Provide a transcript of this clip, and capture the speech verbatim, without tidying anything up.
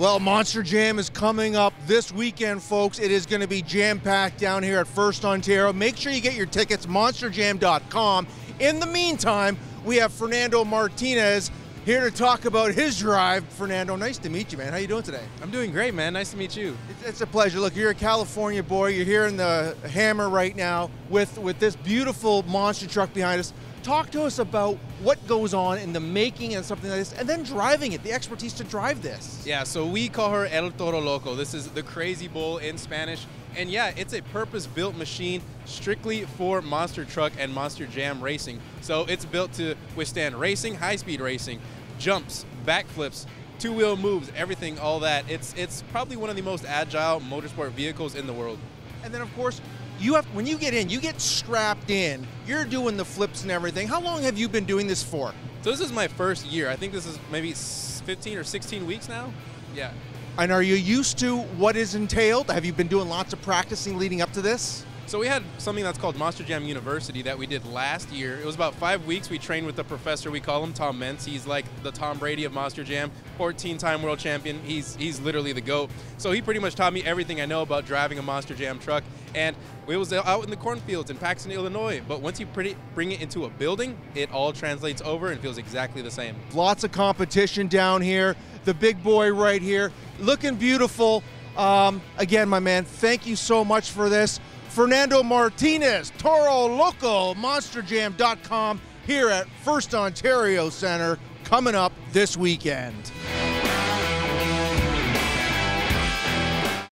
Well, Monster Jam is coming up this weekend, folks. It is going to be jam-packed down here at First Ontario. Make sure you get your tickets, monster jam dot com. In the meantime, we have Fernando Martinez here to talk about his drive. Fernando, nice to meet you, man. How you doing today? I'm doing great, man. Nice to meet you. It's a pleasure. Look, you're a California boy. You're here in the Hammer right now with, with this beautiful monster truck behind us. Talk to us about what goes on in the making and something like this, and then driving it, the expertise to drive this. Yeah, so we call her El Toro Loco. This is the crazy bull in Spanish. And yeah, it's a purpose-built machine strictly for monster truck and monster jam racing. So it's built to withstand racing, high-speed racing, jumps, backflips, two-wheel moves, everything, all that. It's, it's probably one of the most agile motorsport vehicles in the world. And then, of course, you have, when you get in, you get strapped in. You're doing the flips and everything. How long have you been doing this for? So this is my first year. I think this is maybe fifteen or sixteen weeks now. Yeah. And are you used to what is entailed? Have you been doing lots of practicing leading up to this? So we had something that's called Monster Jam University that we did last year. It was about five weeks. We trained with a professor. We call him Tom Mentz. He's like the Tom Brady of Monster Jam, fourteen-time world champion. He's he's literally the GOAT. So he pretty much taught me everything I know about driving a Monster Jam truck. And it was out in the cornfields in Paxton, Illinois. But once you pretty bring it into a building, it all translates over and feels exactly the same. Lots of competition down here. The big boy right here, looking beautiful. Um, again, my man, thank you so much for this. Fernando Martinez, Toro Loco, monster jam dot com, here at First Ontario Centre, coming up this weekend.